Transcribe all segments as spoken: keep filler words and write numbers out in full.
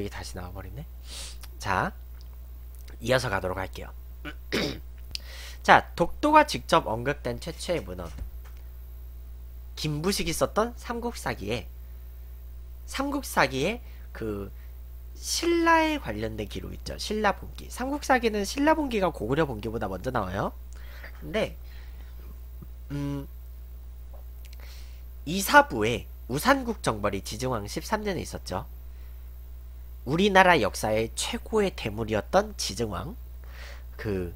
그게 다시 나와버리네. 자, 이어서 가도록 할게요. 자, 독도가 직접 언급된 최초의 문헌, 김부식이 썼던 삼국사기에 삼국사기에 그 신라에 관련된 기록 있죠. 신라본기. 삼국사기는 신라본기가 고구려 본기보다 먼저 나와요. 근데 음, 이사부에 우산국 정벌이 지증왕 십삼 년에 있었죠. 우리나라 역사의 최고의 대물이었던 지증왕. 그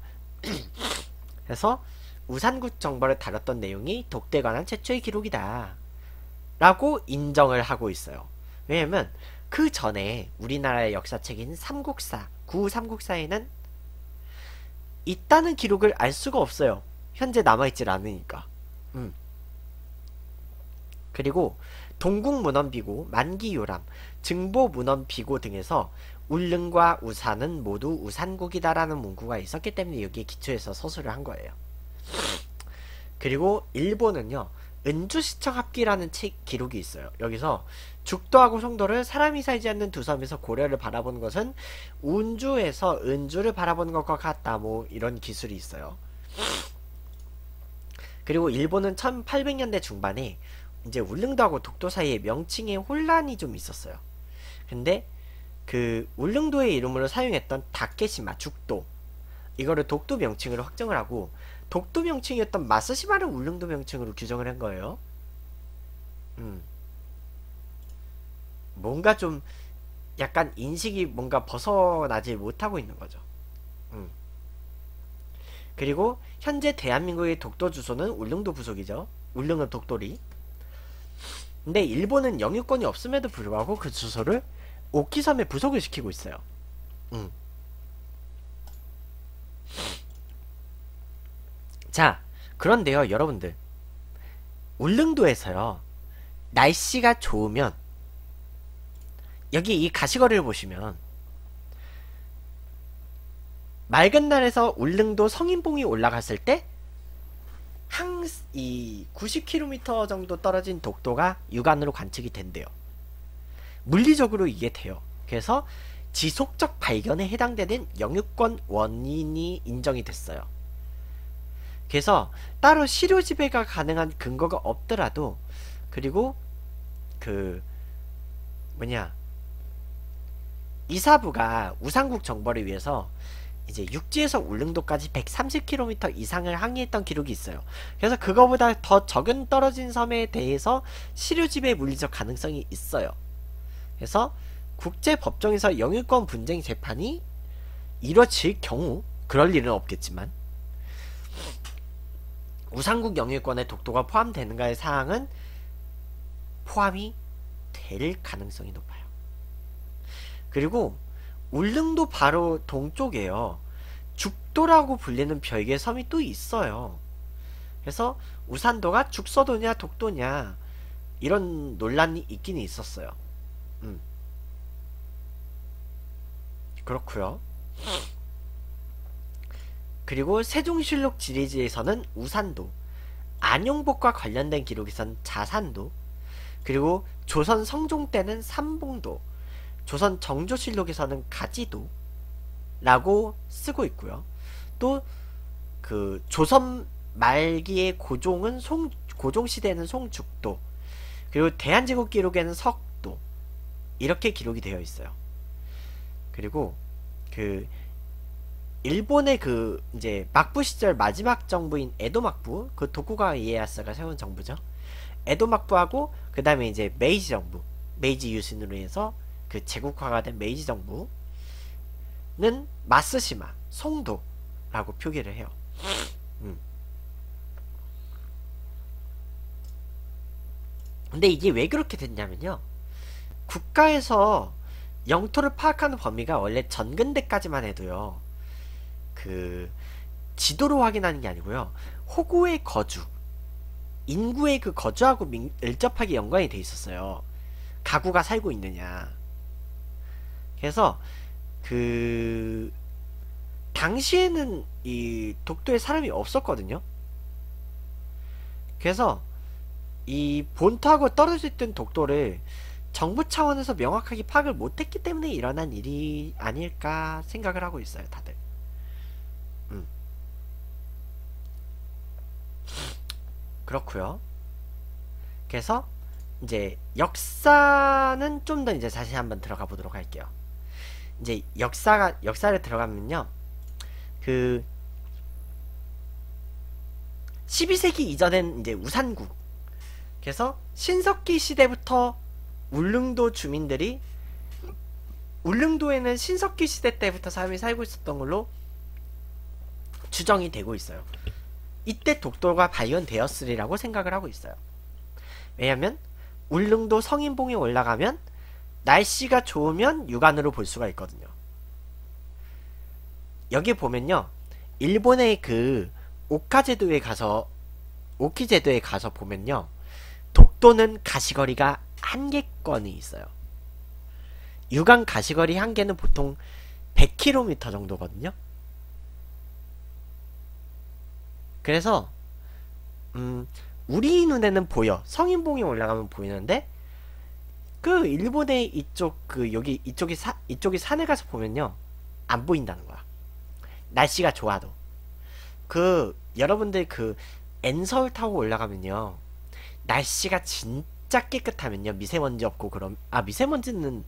그래서 우산국 정벌을 다뤘던 내용이 독도에 관한 최초의 기록이다 라고 인정을 하고 있어요. 왜냐면 그 전에 우리나라의 역사책인 삼국사, 구후 삼국사에는 있다는 기록을 알 수가 없어요. 현재 남아있질 않으니까. 음. 그리고 동국문헌비고, 만기요람, 증보문헌비고 등에서 울릉과 우산은 모두 우산국이다라는 문구가 있었기 때문에 여기에 기초해서 서술을 한 거예요. 그리고 일본은요, 은주시청 합기라는 책 기록이 있어요. 여기서 죽도하고 송도를 사람이 살지 않는 두 섬에서 고려를 바라본 것은 운주에서 은주를 바라본 것과 같다, 뭐 이런 기술이 있어요. 그리고 일본은 천팔백 년대 중반에 이제 울릉도하고 독도 사이에 명칭에 혼란이 좀 있었어요. 근데 그 울릉도의 이름으로 사용했던 다케시마, 죽도, 이거를 독도 명칭으로 확정을 하고, 독도 명칭이었던 마쓰시마를 울릉도 명칭으로 규정을 한 거예요. 음. 뭔가 좀 약간 인식이 뭔가 벗어나지 못하고 있는 거죠. 음. 그리고 현재 대한민국의 독도 주소는 울릉도 부속이죠. 울릉은 독도리. 근데 일본은 영유권이 없음에도 불구하고 그 주소를 오키섬에 부속을 시키고 있어요. 음. 자, 그런데요 여러분들, 울릉도에서요 날씨가 좋으면 여기 이 가시거리를 보시면 맑은 날에서 울릉도 성인봉이 올라갔을 때 항 이 구십 킬로미터 정도 떨어진 독도가 육안으로 관측이 된대요. 물리적으로 이게 돼요. 그래서 지속적 발견에 해당되는 영유권 원인이 인정이 됐어요. 그래서 따로 실효지배가 가능한 근거가 없더라도, 그리고 그 뭐냐, 이사부가 우산국 정벌을 위해서 이제 육지에서 울릉도까지 백삼십 킬로미터 이상을 항해했던 기록이 있어요. 그래서 그거보다 더 적은 떨어진 섬에 대해서 실효지배의 물리적 가능성이 있어요. 그래서 국제법정에서 영유권 분쟁 재판이 이뤄질 경우, 그럴 일은 없겠지만 우산국 영유권에 독도가 포함되는가의 사항은 포함이 될 가능성이 높아요. 그리고 울릉도 바로 동쪽에요, 죽도라고 불리는 별개의 섬이 또 있어요. 그래서 우산도가 죽서도냐 독도냐 이런 논란이 있긴 있었어요. 음. 그렇구요. 그리고 세종실록 지리지에서는 우산도, 안용복과 관련된 기록에선 자산도, 그리고 조선 성종 때는 삼봉도, 조선 정조실록에서는 가지도 라고 쓰고 있고요. 또 그 조선 말기의 고종은 송, 고종시대에는 송죽도, 그리고 대한제국 기록에는 석도, 이렇게 기록이 되어 있어요. 그리고 그 일본의 그 이제 막부 시절 마지막 정부인 에도 막부, 그 도쿠가와 이에야스가 세운 정부죠. 에도 막부하고 그 다음에 이제 메이지 정부, 메이지 유신으로 해서 그 제국화가 된 메이지 정부는 마쓰시마, 송도라고 표기를 해요. 음. 근데 이게 왜 그렇게 됐냐면요, 국가에서 영토를 파악하는 범위가 원래 전근대까지만 해도요 그 지도로 확인하는 게 아니고요, 호구의 거주, 인구의 그 거주하고 민, 밀접하게 연관이 돼 있었어요. 가구가 살고 있느냐. 그래서 그 당시에는 이 독도에 사람이 없었거든요. 그래서 이 본토하고 떨어져 있던 독도를 정부 차원에서 명확하게 파악을 못했기 때문에 일어난 일이 아닐까 생각을 하고 있어요, 다들. 음. 그렇고요. 그래서 이제 역사는 좀 더 이제 다시 한번 들어가 보도록 할게요. 이제 역사가 역사를 들어가면요, 그 십이 세기 이전엔 이제 우산국. 그래서 신석기 시대부터 울릉도 주민들이, 울릉도에는 신석기 시대 때부터 사람이 살고 있었던 걸로 추정이 되고 있어요. 이때 독도가 발견되었으리라고 생각을 하고 있어요. 왜냐면 울릉도 성인봉에 올라가면 날씨가 좋으면 육안으로 볼 수가 있거든요. 여기 보면요, 일본의 그 오카 제도에 가서, 오키 제도에 가서 보면요, 독도는 가시거리가 한 개권이 있어요. 육안 가시거리 한 개는 보통 백 킬로미터 정도거든요. 그래서 음, 우리 눈에는 보여. 성인봉에 올라가면 보이는데, 그 일본의 이쪽, 그 여기 이쪽이 사, 이쪽이 산에 가서 보면요, 안 보인다는 거야. 날씨가 좋아도. 그 여러분들 그 엔서울 타고 올라가면요, 날씨가 진짜 깨끗하면요, 미세먼지 없고, 그럼 아 미세먼지는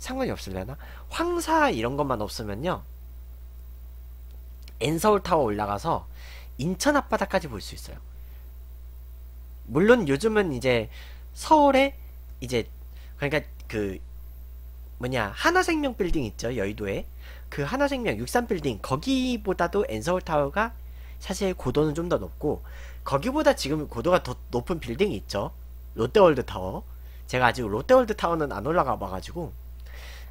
상관이 없으려나? 황사 이런 것만 없으면요, 엔서울 타고 올라가서 인천 앞바다까지 볼 수 있어요. 물론 요즘은 이제 서울에 이제, 그러니까 그 뭐냐, 하나생명 빌딩 있죠, 여의도에. 그 하나생명 육십삼 빌딩, 거기보다도 엔서울 타워가 사실 고도는 좀 더 높고, 거기보다 지금 고도가 더 높은 빌딩이 있죠, 롯데월드 타워. 제가 아직 롯데월드 타워는 안 올라가 봐가지고.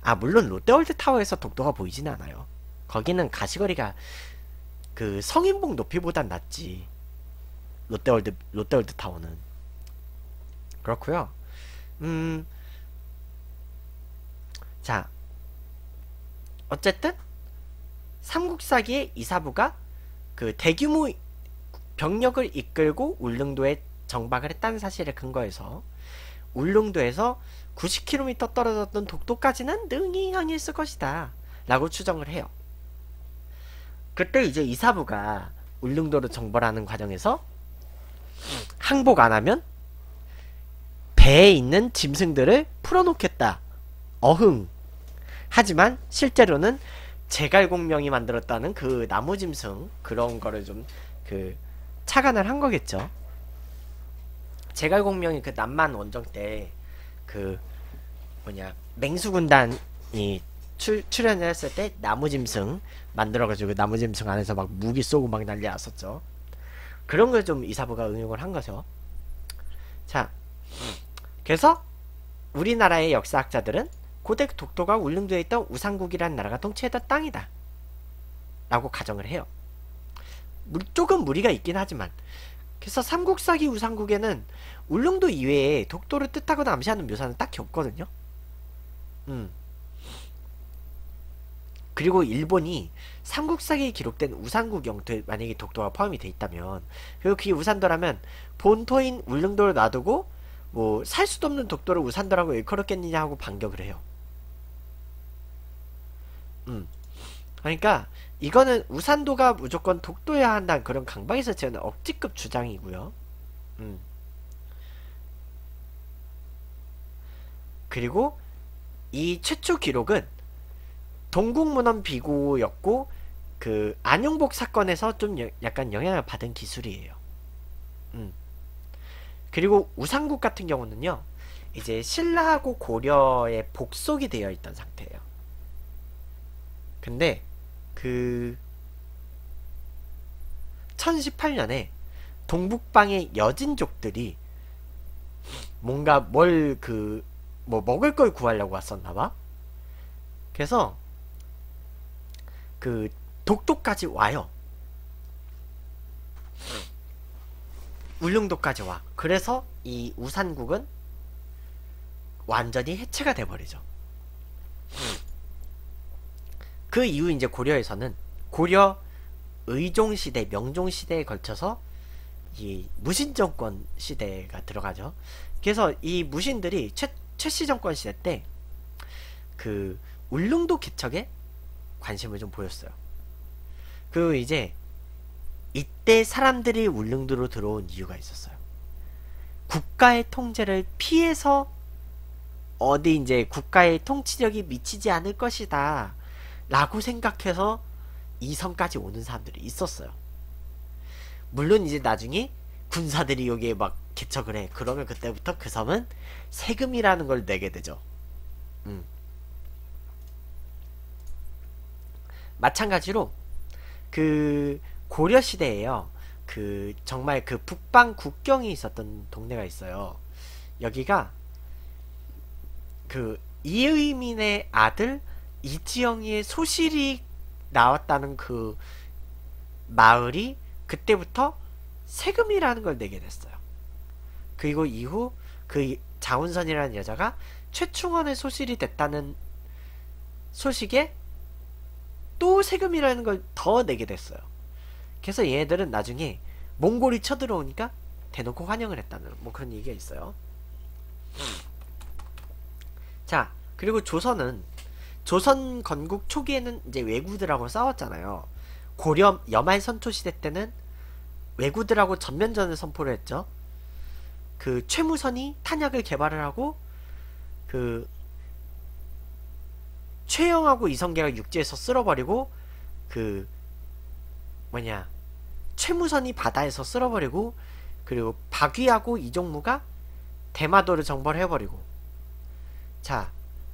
아 물론 롯데월드 타워에서 독도가 보이진 않아요. 거기는 가시거리가 그 성인봉 높이보단 낮지, 롯데월드 롯데월드 타워는. 그렇고요. 음, 자, 어쨌든 삼국사기의 이사부가 그 대규모 병력을 이끌고 울릉도에 정박을 했다는 사실을 근거해서 울릉도에서 구십 킬로미터 떨어졌던 독도까지는 능히 항했을 것이다 라고 추정을 해요. 그때 이제 이사부가 울릉도를 정벌하는 과정에서 항복 안하면 배에 있는 짐승들을 풀어놓겠다, 어흥. 하지만 실제로는 제갈공명이 만들었다는 그 나무짐승, 그런 거를 좀 그 착안을 한 거겠죠. 제갈공명이 그 남만 원정 때 그 뭐냐, 맹수군단이 출, 출연을 했을 때 나무짐승 만들어가지고 나무짐승 안에서 막 무기 쏘고 막 난리 났었죠. 그런 걸 좀 이사부가 응용을 한 거죠. 자, 그래서 우리나라의 역사학자들은 고대 독도가 울릉도에 있던 우산국이라는 나라가 통치했던 땅이다 라고 가정을 해요. 조금 무리가 있긴 하지만. 그래서 삼국사기 우산국에는 울릉도 이외에 독도를 뜻하거나 암시하는 묘사는 딱히 없거든요. 음. 그리고 일본이 삼국사기에 기록된 우산국 영토에 만약에 독도가 포함이 돼 있다면, 그리고 그게 우산도라면 본토인 울릉도를 놔두고 뭐 살 수도 없는 독도를 우산도라고 일컬었겠느냐 하고 반격을 해요. 음. 그러니까 이거는 우산도가 무조건 독도여야 한다는 그런 강박에서 지어낸 억지급 주장이고요. 음. 그리고 이 최초 기록은 동국문헌비고였고, 그 안용복 사건에서 좀 여, 약간 영향을 받은 기술이에요. 음. 그리고 우산국 같은 경우는요, 이제 신라하고 고려의 복속이 되어 있던 상태예요. 근데 그 천십팔 년에 동북방의 여진족들이 뭔가 뭘 그 뭐 먹을 걸 구하려고 왔었나봐. 그래서 그 독도까지 와요. 울릉도까지 와. 그래서 이 우산국은 완전히 해체가 돼버리죠. 그 이후 이제 고려에서는 고려 의종시대, 명종시대에 걸쳐서 이 무신정권 시대가 들어가죠. 그래서 이 무신들이 최, 최시 정권 시대 때 그 울릉도 개척에 관심을 좀 보였어요. 그 이제 이때 사람들이 울릉도로 들어온 이유가 있었어요. 국가의 통제를 피해서 어디 이제 국가의 통치력이 미치지 않을 것이다 라고 생각해서 이 섬까지 오는 사람들이 있었어요. 물론 이제 나중에 군사들이 여기에 막 개척을 해. 그러면 그때부터 그 섬은 세금이라는 걸 내게 되죠. 음. 마찬가지로 그 고려시대에요. 그 정말 그 북방 국경이 있었던 동네가 있어요. 여기가 그 이의민의 아들 이지영이의 소실이 나왔다는 그 마을이 그때부터 세금이라는 걸 내게 됐어요. 그리고 이후 그 자운선이라는 여자가 최충헌의 소실이 됐다는 소식에 또 세금이라는 걸 더 내게 됐어요. 그래서 얘네들은 나중에 몽골이 쳐들어오니까 대놓고 환영을 했다는 뭐 그런 얘기가 있어요. 자, 그리고 조선은 조선 건국 초기에는 이제 왜구들하고 싸웠잖아요. 고려 여말 선초 시대 때는 왜구들하고 전면전을 선포를 했죠. 그 최무선이 탄약을 개발을 하고 그 최영하고 이성계가 육지에서 쓸어버리고 그 뭐냐 최무선이 바다에서 쓸어버리고 그리고 박위하고 이종무가 대마도를 정벌 해버리고 자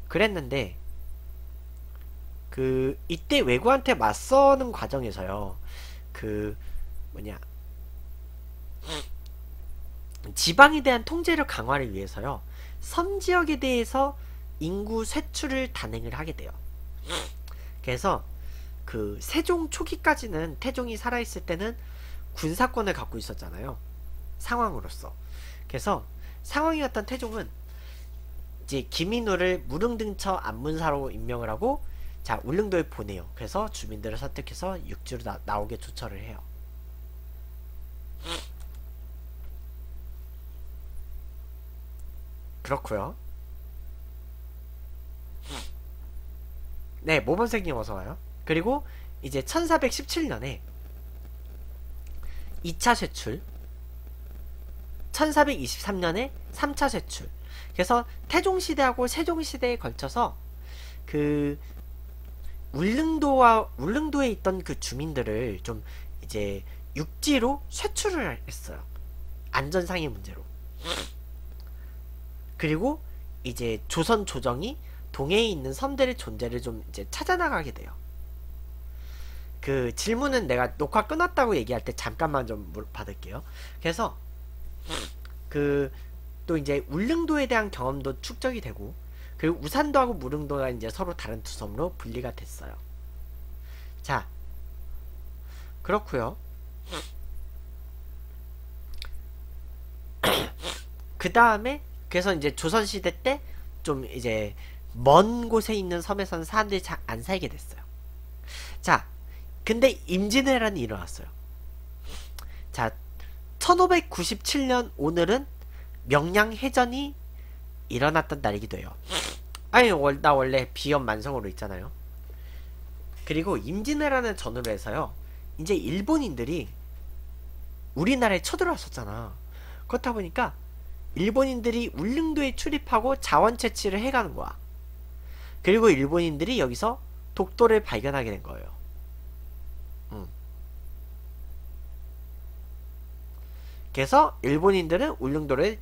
그랬는데 그 이때 왜구한테 맞서는 과정에서요 그 뭐냐 지방에 대한 통제력 강화를 위해서요 섬지역에 대해서 인구 세출을 단행을 하게 돼요. 그래서 그 세종 초기까지는 태종이 살아있을 때는 군사권을 갖고 있었잖아요. 상황으로서. 그래서 상황이었던 태종은 이제 김인호를 무릉등처 안문사로 임명을 하고 자 울릉도에 보내요. 그래서 주민들을 설득해서 육지로 나, 나오게 조처를 해요. 그렇고요. 네, 모범생님 어서와요. 그리고 이제 천사백십칠 년에 이 차 쇄출, 천사백이십삼 년에 삼 차 쇄출. 그래서 태종시대하고 세종시대에 걸쳐서 그 울릉도와 울릉도에 있던 그 주민들을 좀 이제 육지로 쇄출을 했어요. 안전상의 문제로. 그리고 이제 조선 조정이 동해에 있는 섬들의 존재를 좀 이제 찾아나가게 돼요. 그 질문은 내가 녹화 끊었다고 얘기할 때 잠깐만 좀 받을게요. 그래서 그 또 이제 울릉도에 대한 경험도 축적이 되고 그리고 우산도하고 무릉도가 이제 서로 다른 두 섬으로 분리가 됐어요. 자 그렇고요. 그 다음에 그래서 이제 조선시대 때 좀 이제 먼 곳에 있는 섬에서는 사람들이 잘 안 살게 됐어요. 자, 근데 임진왜란이 일어났어요. 자, 천오백구십칠 년 오늘은 명량해전이 일어났던 날이기도 해요. 아니, 나 원래 비염만성으로 있잖아요. 그리고 임진왜란을 전후로 해서요. 이제 일본인들이 우리나라에 쳐들어왔었잖아. 그렇다 보니까 일본인들이 울릉도에 출입하고 자원 채취를 해가는 거야. 그리고 일본인들이 여기서 독도를 발견하게 된 거예요. 음. 그래서 일본인들은 울릉도를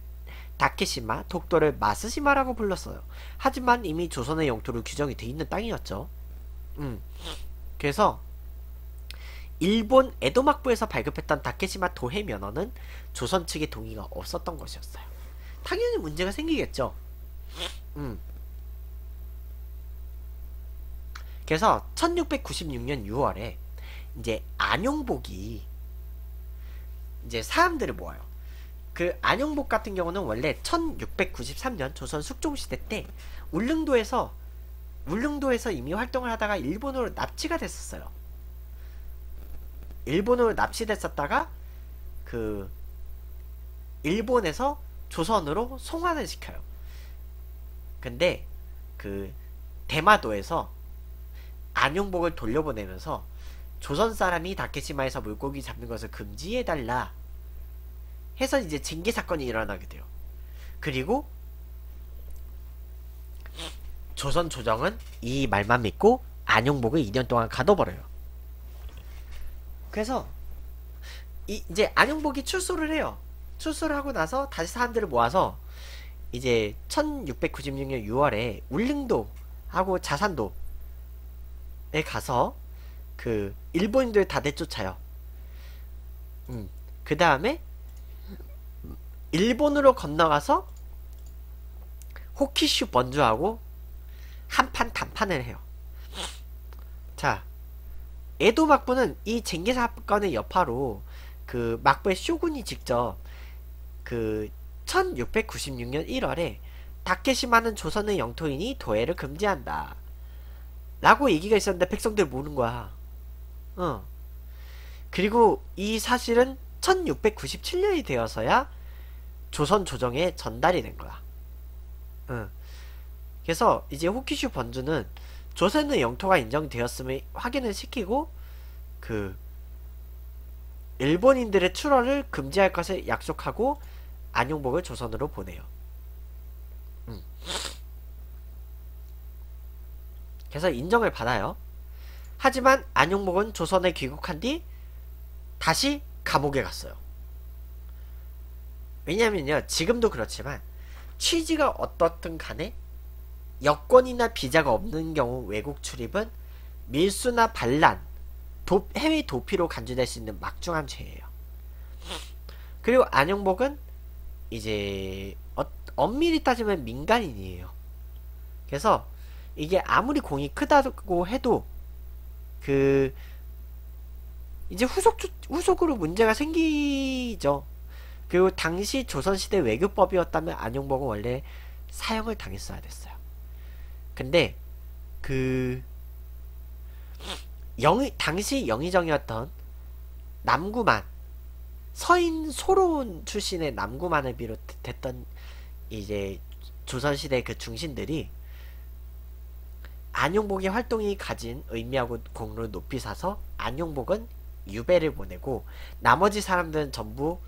다케시마, 독도를 마쓰시마라고 불렀어요. 하지만 이미 조선의 영토로 규정이 돼 있는 땅이었죠. 음. 그래서 일본 에도 막부에서 발급했던 다케시마 도해 면허는 조선 측의 동의가 없었던 것이었어요. 당연히 문제가 생기겠죠. 음. 그래서 천육백구십육 년 유월에 이제 안용복이 이제 사람들을 모아요. 그 안용복 같은 경우는 원래 천육백구십삼 년 조선 숙종시대 때 울릉도에서 울릉도에서 이미 활동을 하다가 일본으로 납치가 됐었어요. 일본으로 납치됐었다가 그 일본에서 조선으로 송환을 시켜요. 근데 그 대마도에서 안용복을 돌려보내면서 조선 사람이 다케시마에서 물고기 잡는 것을 금지해달라 해서 이제 징계 사건이 일어나게 돼요. 그리고 조선 조정은 이 말만 믿고 안용복을 이 년 동안 가둬버려요. 그래서 이, 이제 안용복이 출소를 해요. 출소를 하고 나서 다시 사람들을 모아서 이제 천육백구십육 년 유월에 울릉도 하고 자산도에 가서 그 일본인들 다 내쫓아요. 음, 그 다음에 일본으로 건너가서 호키슈 번주하고 한판 단판을 해요. 자, 에도 막부는 이 쟁계 사건의 여파로 그 막부의 쇼군이 직접 그 천육백구십육 년 일월에 다케시마는 조선의 영토이니 도해를 금지한다 라고 얘기가 있었는데 백성들 모르는 거야. 어. 그리고 이 사실은 천육백구십칠 년이 되어서야 조선 조정에 전달이 된 거야. 어. 그래서 이제 호키슈 번주는 조선의 영토가 인정되었음을 확인을 시키고 그 일본인들의 출월을 금지할 것을 약속하고 안용복을 조선으로 보내요. 음. 그래서 인정을 받아요. 하지만 안용복은 조선에 귀국한 뒤 다시 감옥에 갔어요. 왜냐면요, 지금도 그렇지만 취지가 어떻든 간에 여권이나 비자가 없는 경우 외국 출입은 밀수나 반란, 도, 해외 도피로 간주될 수 있는 막중한 죄예요. 그리고 안용복은 이제 어, 엄밀히 따지면 민간인이에요. 그래서 이게 아무리 공이 크다고 해도 그 이제 후속, 후속으로 문제가 생기죠. 그리고 당시 조선시대 외교법이었다면 안용복은 원래 사형을 당했어야 됐어요. 근데 그 영의, 당시 영의정이었던 남구만, 서인 소로운 출신의 남구만을 비롯했던 이제 조선시대 그 중신들이 안용복의 활동이 가진 의미하고 공로를 높이 사서 안용복은 유배를 보내고 나머지 사람들은 전부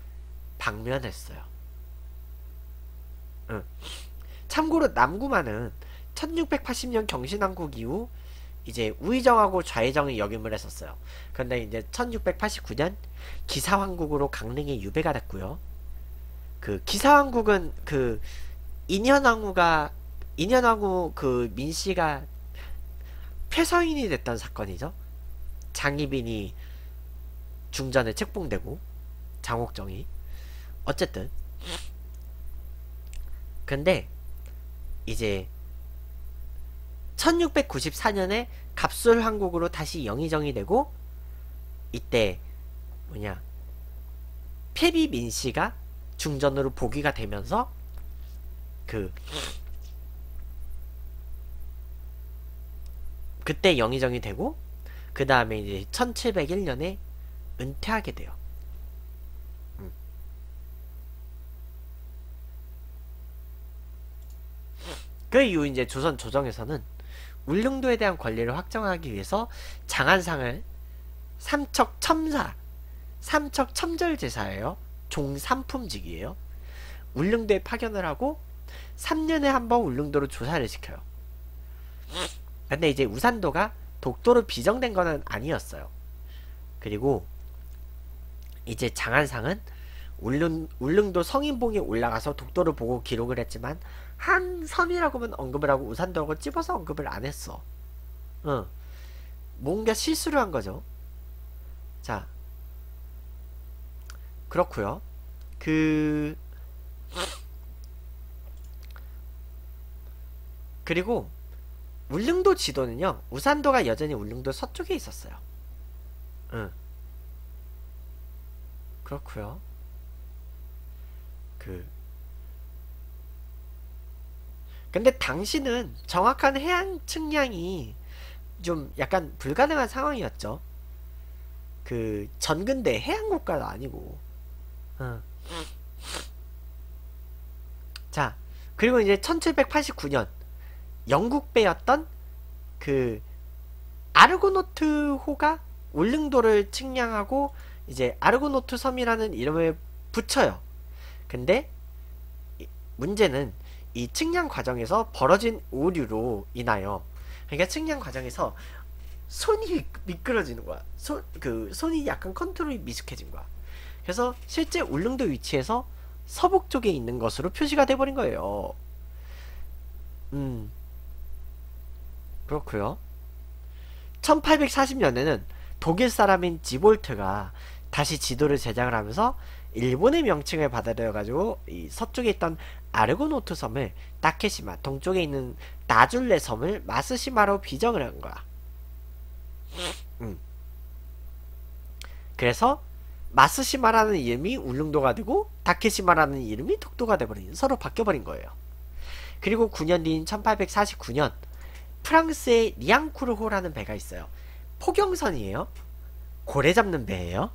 방면했어요. 응. 참고로 남구만은 천육백팔십 년 경신왕국 이후 이제 우의정하고 좌의정의 역임을 했었어요. 그런데 이제 천육백팔십구 년 기사왕국으로 강릉에 유배가 됐고요. 그 기사왕국은 그 인현왕후가 인현왕후 그 민씨가 폐서인이 됐던 사건이죠. 장희빈이 중전에 책봉되고 장옥정이 어쨌든 근데 이제 천육백구십사 년에 갑술왕국으로 다시 영의정이 되고 이때 뭐냐 폐비민씨가 중전으로 복위가 되면서 그 그때 영의정이 되고 그 다음에 이제 천칠백일 년에 은퇴하게 돼요. 음. 그 이후 이제 조선 조정에서는 울릉도에 대한 권리를 확정하기 위해서 장안상을 삼척 첨사, 삼척 첨절제사예요. 종삼품직이에요. 울릉도에 파견을 하고 삼 년에 한 번 울릉도로 조사를 시켜요. 근데 이제 우산도가 독도로 비정된 거는 아니었어요. 그리고 이제 장안상은 울릉, 울릉도 성인봉에 올라가서 독도를 보고 기록을 했지만 한 섬이라고만 언급을 하고 우산도라고 찝어서 언급을 안 했어. 어. 뭔가 실수를 한 거죠. 자, 그렇고요. 그 그리고 울릉도 지도는요, 우산도가 여전히 울릉도 서쪽에 있었어요. 응. 그렇구요. 그 근데 당시는 정확한 해안 측량이 좀 약간 불가능한 상황이었죠. 그 전근대 해안국가도 아니고. 응. 자, 그리고 이제 천칠백팔십구 년 영국배였던 그 아르고노트호가 울릉도를 측량하고 이제 아르고노트 섬이라는 이름을 붙여요. 근데 문제는 이 측량 과정에서 벌어진 오류로 인하여, 그러니까 측량 과정에서 손이 미끄러지는 거야. 손, 그 손이 약간 컨트롤이 미숙해진 거야. 그래서 실제 울릉도 위치에서 서북 쪽에 있는 것으로 표시가 돼버린 거예요. 음 그렇구요. 천팔백사십 년에는 독일 사람인 지볼트가 다시 지도를 제작을 하면서 일본의 명칭을 받아들여가지고 이 서쪽에 있던 아르고노트 섬을 다케시마, 동쪽에 있는 나줄레 섬을 마쓰시마로 비정을 한 거야. 음. 그래서 마쓰시마라는 이름이 울릉도가 되고 다케시마라는 이름이 독도가 돼버린, 서로 바뀌어버린 거예요. 그리고 구 년 뒤인 천팔백사십구 년 프랑스의 리앙쿠르호라는 배가 있어요. 포경선이에요. 고래 잡는 배예요.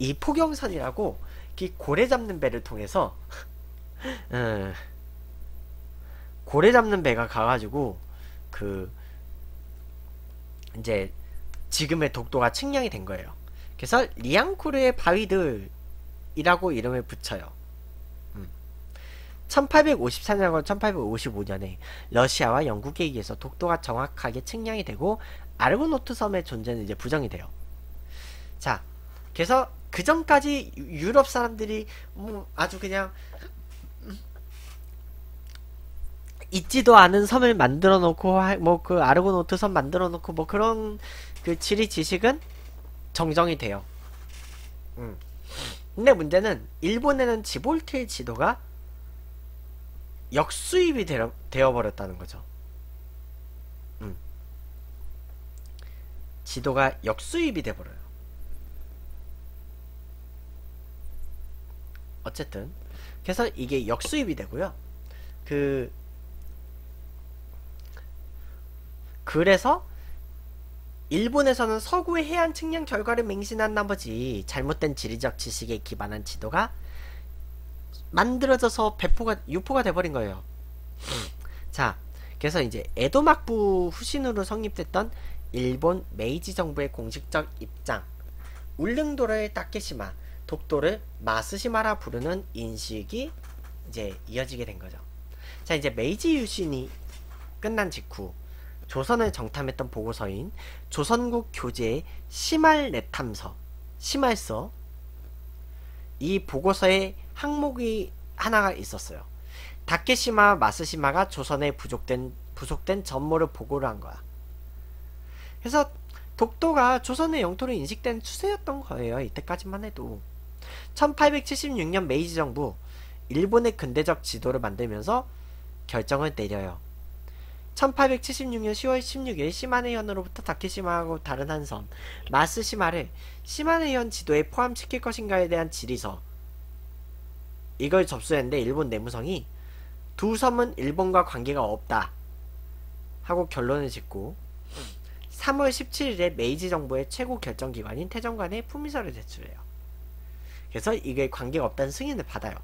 이 포경선이라고 이 고래 잡는 배를 통해서 음, 고래 잡는 배가 가가지고 그 이제 지금의 독도가 측량이 된 거예요. 그래서 리앙쿠르의 바위들이라고 이름을 붙여요. 음. 천팔백오십사 년과 천팔백오십오 년에 러시아와 영국에 의해서 독도가 정확하게 측량이 되고 아르고노트 섬의 존재는 이제 부정이 돼요. 자, 그래서 그 전까지 유럽 사람들이 뭐 아주 그냥 있지도 않은 섬을 만들어 놓고 뭐 그 아르고노트 섬 만들어 놓고 뭐 그런 그 지리 지식은 정정이 돼요. 음. 근데 문제는 일본에는 지볼트의 지도가 역수입이 되어, 되어버렸다는 거죠. 음. 지도가 역수입이 돼버려요. 어쨌든 그래서 이게 역수입이 되고요. 그 그래서 일본에서는 서구의 해안 측량 결과를 맹신한 나머지 잘못된 지리적 지식에 기반한 지도가 만들어져서 배포가 유포가 돼버린 거예요. 자, 그래서 이제 에도 막부 후신으로 성립됐던 일본 메이지 정부의 공식적 입장, 울릉도를 다케시마, 독도를 마쓰시마라 부르는 인식이 이제 이어지게 된 거죠. 자, 이제 메이지 유신이 끝난 직후 조선을 정탐했던 보고서인 조선국 교재의 시말내탐서, 시말서 이 보고서에 항목이 하나가 있었어요. 다케시마, 마쓰시마가 조선에 부족된, 부속된 전모를 보고를 한 거야. 그래서 독도가 조선의 영토로 인식된 추세였던 거예요. 이때까지만 해도. 천팔백칠십육 년 메이지 정부, 일본의 근대적 지도를 만들면서 결정을 내려요. 천팔백칠십육 년 시월 십육일 시마네현으로부터 다케시마하고 다른 한 섬 마쓰시마를 시마네현 지도에 포함시킬 것인가에 대한 질의서, 이걸 접수했는데 일본 내무성이 두 섬은 일본과 관계가 없다 하고 결론을 짓고 삼월 십칠일에 메이지 정부의 최고 결정기관인 태정관에 품위서를 제출해요. 그래서 이게 관계가 없다는 승인을 받아요.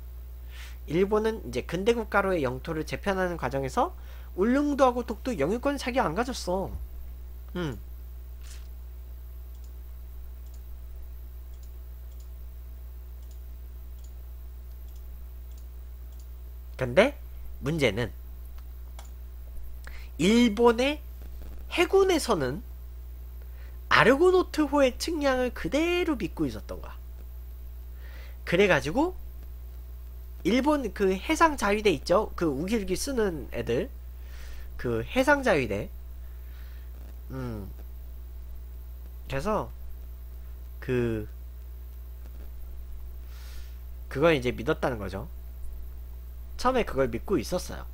일본은 이제 근대국가로의 영토를 재편하는 과정에서 울릉도하고 독도 영유권 자기가 안 가졌어. 음. 근데 문제는 일본의 해군에서는 아르고노트호의 측량을 그대로 믿고 있었던 거야. 그래가지고 일본 그 해상자위대 있죠? 그 우길기 쓰는 애들, 그 해상자위대. 음. 그래서 그 그걸 이제 믿었다는 거죠. 처음에 그걸 믿고 있었어요.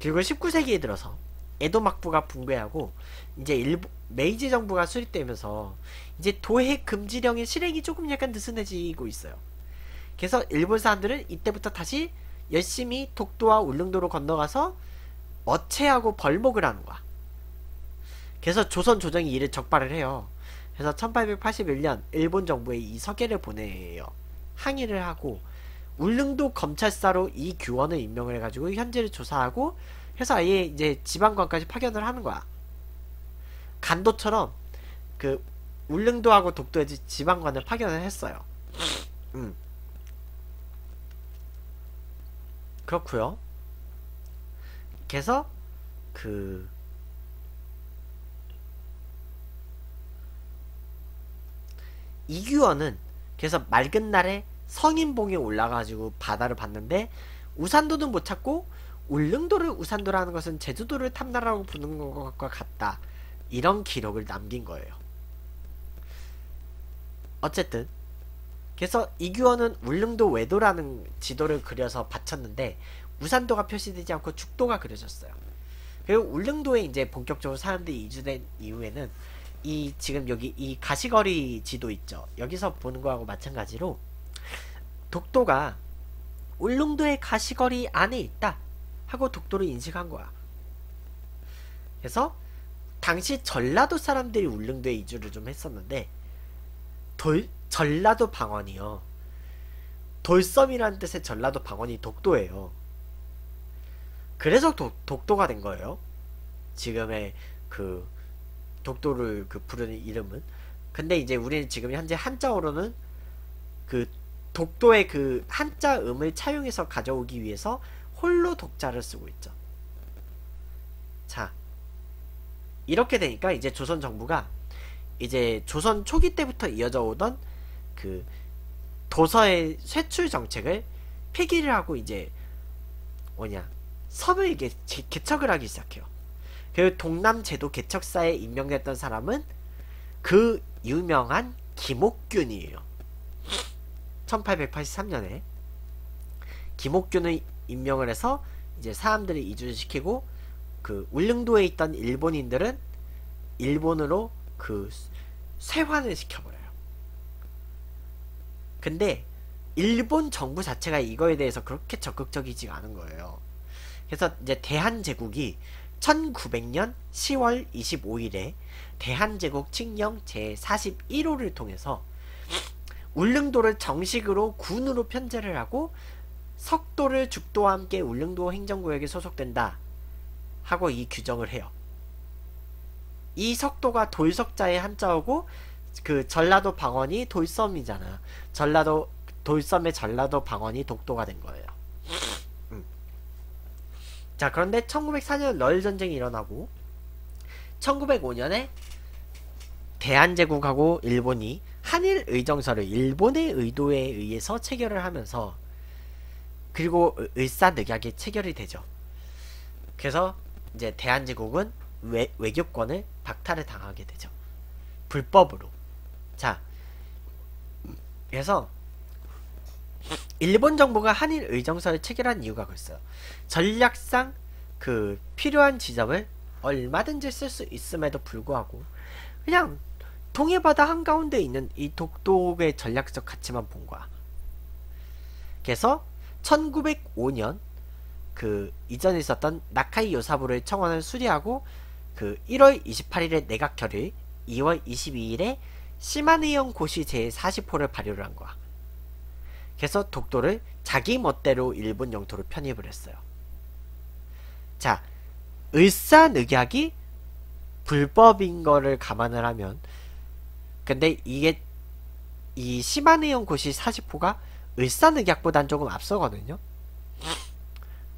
그리고 십구 세기에 들어서 에도 막부가 붕괴하고 이제 일본, 메이지 정부가 수립되면서 이제 도해 금지령의 실행이 조금 약간 느슨해지고 있어요. 그래서 일본 사람들은 이때부터 다시 열심히 독도와 울릉도로 건너가서 어체하고 벌목을 하는 거야. 그래서 조선 조정이 이를 적발을 해요. 그래서 천팔백팔십일 년 일본 정부에 이 서계를 보내요. 항의를 하고 울릉도 검찰사로 이 규원을 임명을 해가지고 현재를 조사하고 해서 아예 이제 지방관까지 파견을 하는 거야. 간도처럼 그 울릉도하고 독도에 지방관을 파견을 했어요. 음. 그렇구요. 그래서 그 이규원은 그래서 맑은 날에 성인봉에 올라가지고 바다를 봤는데 우산도는 못 찾고 울릉도를 우산도라는 것은 제주도를 탐나라고 부르는 것과 같다. 이런 기록을 남긴 거예요. 어쨌든 그래서 이규원은 울릉도 외도라는 지도를 그려서 바쳤는데 우산도가 표시되지 않고 죽도가 그려졌어요. 그리고 울릉도에 이제 본격적으로 사람들이 이주된 이후에는 이 지금 여기 이 가시거리 지도 있죠. 여기서 보는 거하고 마찬가지로 독도가 울릉도의 가시거리 안에 있다 하고 독도를 인식한 거야. 그래서 당시 전라도 사람들이 울릉도에 이주를 좀 했었는데 돌, 전라도 방언이요. 돌섬이라는 뜻의 전라도 방언이 독도예요. 그래서 도, 독도가 된 거예요. 지금의 그 독도를 그 부르는 이름은. 근데 이제 우리는 지금 현재 한자어로는 그 독도의 그 한자음을 차용해서 가져오기 위해서 홀로 독자를 쓰고 있죠. 자, 이렇게 되니까 이제 조선 정부가 이제 조선 초기 때부터 이어져 오던 그 도서의 쇄출 정책을 폐기를 하고 이제 뭐냐 섬을 개, 개척을 하기 시작해요. 그리고 동남제도 개척사에 임명됐던 사람은 그 유명한 김옥균이에요. 천팔백팔십삼 년에 김옥균을 임명을 해서 이제 사람들을 이주를 시키고 그 울릉도에 있던 일본인들은 일본으로 그 쇠환을 시켜버려요. 근데 일본 정부 자체가 이거에 대해서 그렇게 적극적이지가 않은 거예요. 그래서 이제 대한제국이 천구백 년 시월 이십오 일에 대한제국 칙령 제사십일 호를 통해서 울릉도를 정식으로 군으로 편제를 하고 석도를 죽도와 함께 울릉도 행정구역에 소속된다 하고 이 규정을 해요. 이 석도가 돌석자의 한자어고 그 전라도 방언이 돌섬이잖아. 전라도 돌섬의 전라도 방언이 독도가 된 거예요. 음. 자, 그런데 천구백사 년 러일 전쟁이 일어나고 천구백오 년에 대한제국하고 일본이 한일 의정서를 일본의 의도에 의해서 체결을 하면서 그리고 을사늑약이 체결이 되죠. 그래서 이제 대한제국은 외, 외교권을 박탈을 당하게 되죠. 불법으로. 자, 그래서 일본 정부가 한일 의정서를 체결한 이유가 그랬어요. 전략상 그 필요한 지점을 얼마든지 쓸 수 있음에도 불구하고 그냥 동해바다 한가운데 있는 이 독도의 전략적 가치만 본 거야. 그래서 천구백오 년 그 이전에 있었던 나카이 요사부를 청원을 수리하고 그 일월 이십팔 일에 내각결의 이월 이십이 일에 시마네현 고시 제사십 호를 발효를 한 거야. 그래서 독도를 자기 멋대로 일본 영토로 편입을 했어요. 자, 을사늑약이 불법인 거를 감안을 하면 근데 이게 이 시마네현 고시 사십 호가 을사늑약보단 조금 앞서거든요.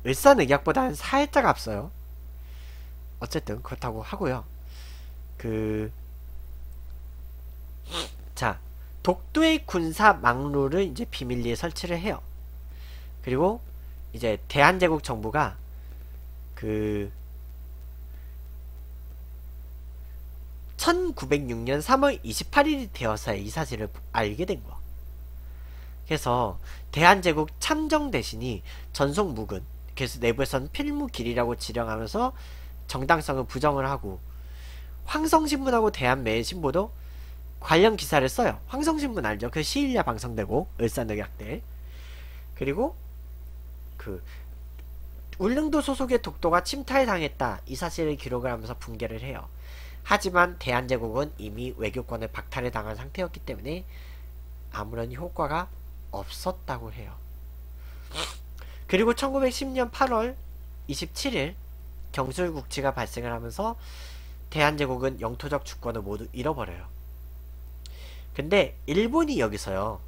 을사늑약보단 살짝 앞서요. 어쨌든 그렇다고 하고요. 그 자, 독도의 군사 망루를 이제 비밀리에 설치를 해요. 그리고 이제 대한제국 정부가 그 천구백육 년 삼월 이십팔 일이 되어서 이 사실을 알게 된 거야. 그래서 대한제국 참정 대신이 전속무근, 그래서 내부에선 필무길이라고 지령하면서 정당성을 부정을 하고 황성신문하고 대한매일신보도 관련 기사를 써요. 황성신문 알죠? 그 시일야 방송되고 을사늑약 때. 그리고 그 울릉도 소속의 독도가 침탈당했다 이 사실을 기록을 하면서 붕괴를 해요. 하지만 대한제국은 이미 외교권을 박탈을 당한 상태였기 때문에 아무런 효과가 없었다고 해요. 그리고 천구백십 년 팔 월 이십칠 일 경술국치가 발생을 하면서 대한제국은 영토적 주권을 모두 잃어버려요. 근데 일본이 여기서요,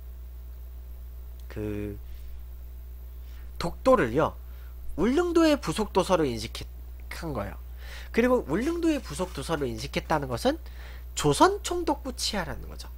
그 독도를요 울릉도의 부속도서로 인식한 거예요. 그리고 울릉도의 부속도서로 인식했다는 것은 조선총독부 치하라는 거죠.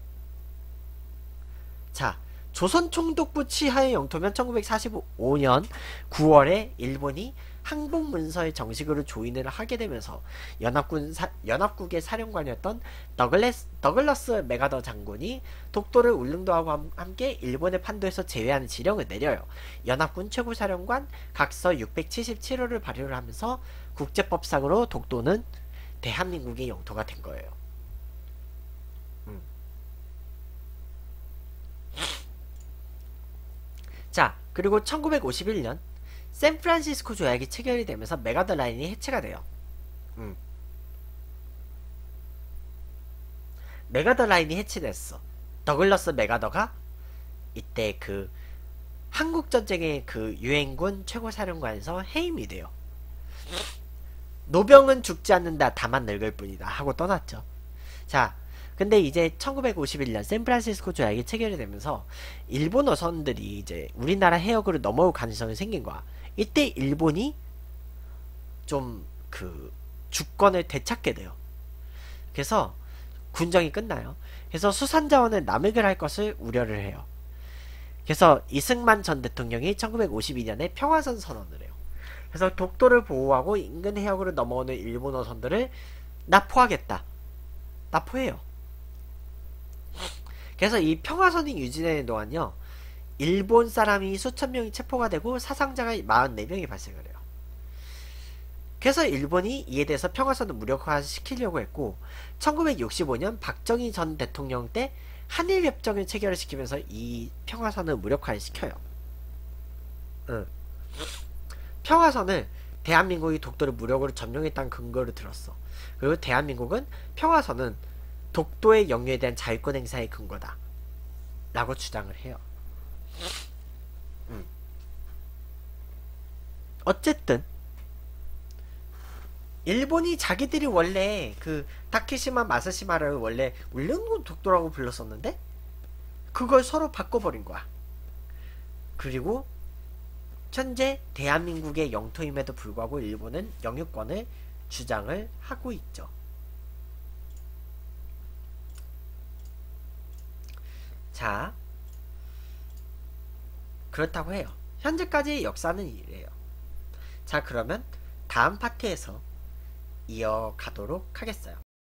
자, 조선총독부 치하의 영토면 천구백사십오 년 구 월에 일본이 항복문서에 정식으로 조인을 하게 되면서 연합군 사, 연합국의 사령관이었던 더글래스, 더글러스 맥아더 장군이 독도를 울릉도하고 함께 일본의 판도에서 제외하는 지령을 내려요. 연합군 최고사령관 각서 육백칠십칠 호를 발효를 하면서 국제법상으로 독도는 대한민국의 영토가 된 거예요. 음. 자, 그리고 천구백오십일 년 샌프란시스코 조약이 체결이 되면서 맥아더 라인이 해체가 돼요. 음. 맥아더 라인이 해체됐어. 더글러스 맥아더가 이때 그 한국전쟁의 그 유엔군 최고사령관에서 해임이 돼요. 노병은 죽지 않는다, 다만 늙을 뿐이다 하고 떠났죠. 자, 근데 이제 천구백오십일 년 샌프란시스코 조약이 체결이 되면서 일본 어선들이 이제 우리나라 해역으로 넘어올 가능성이 생긴 거야. 이때 일본이 좀 그 주권을 되찾게 돼요. 그래서 군정이 끝나요. 그래서 수산자원을 남획을 할 것을 우려를 해요. 그래서 이승만 전 대통령이 천구백오십이 년에 평화선 선언을 해요. 그래서 독도를 보호하고 인근 해역으로 넘어오는 일본 어선들을 납포하겠다. 납포해요. 그래서 이 평화선이 유지되는 동안요, 일본 사람이 수천 명이 체포가 되고 사상자가 사십사 명이 발생을 해요. 그래서 일본이 이에 대해서 평화선을 무력화시키려고 했고, 천구백육십오 년 박정희 전 대통령 때 한일협정을 체결을 시키면서 이 평화선을 무력화시켜요. 응. 평화선을 대한민국이 독도를 무력으로 점령했다는 근거를 들었어. 그리고 대한민국은 평화선은 독도의 영유에 대한 자유권 행사의 근거다 라고 주장을 해요. 음. 어쨌든 일본이 자기들이 원래 그 다케시마 마쓰시마를 원래 울릉도 독도라고 불렀었는데 그걸 서로 바꿔버린 거야. 그리고 현재 대한민국의 영토임에도 불구하고 일본은 영유권을 주장을 하고 있죠. 자, 그렇다고 해요. 현재까지 역사는 이래요. 자, 그러면 다음 파트에서 이어가도록 하겠어요.